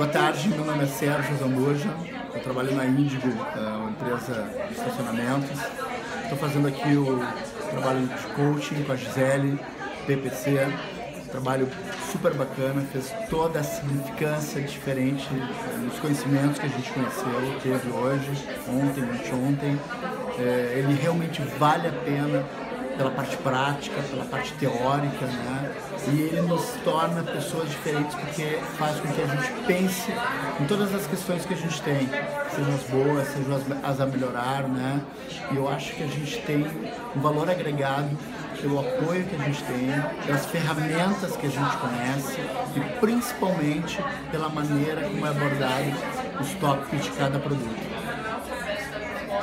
Boa tarde, meu nome é Sérgio Moja, eu trabalho na Indigo, uma empresa de estacionamentos. Estou fazendo aqui o trabalho de coaching com a Gisele, PPC, trabalho super bacana, fez toda a significância diferente dos conhecimentos que a gente conheceu, teve hoje, anteontem. Ele realmente vale a pena pela parte prática, pela parte teórica, né? E ele nos torna pessoas diferentes porque faz com que a gente pense em todas as questões que a gente tem, sejam as boas, sejam as a melhorar, né? E eu acho que a gente tem um valor agregado pelo apoio que a gente tem, pelas ferramentas que a gente conhece e principalmente pela maneira como é abordado os tópicos de cada produto.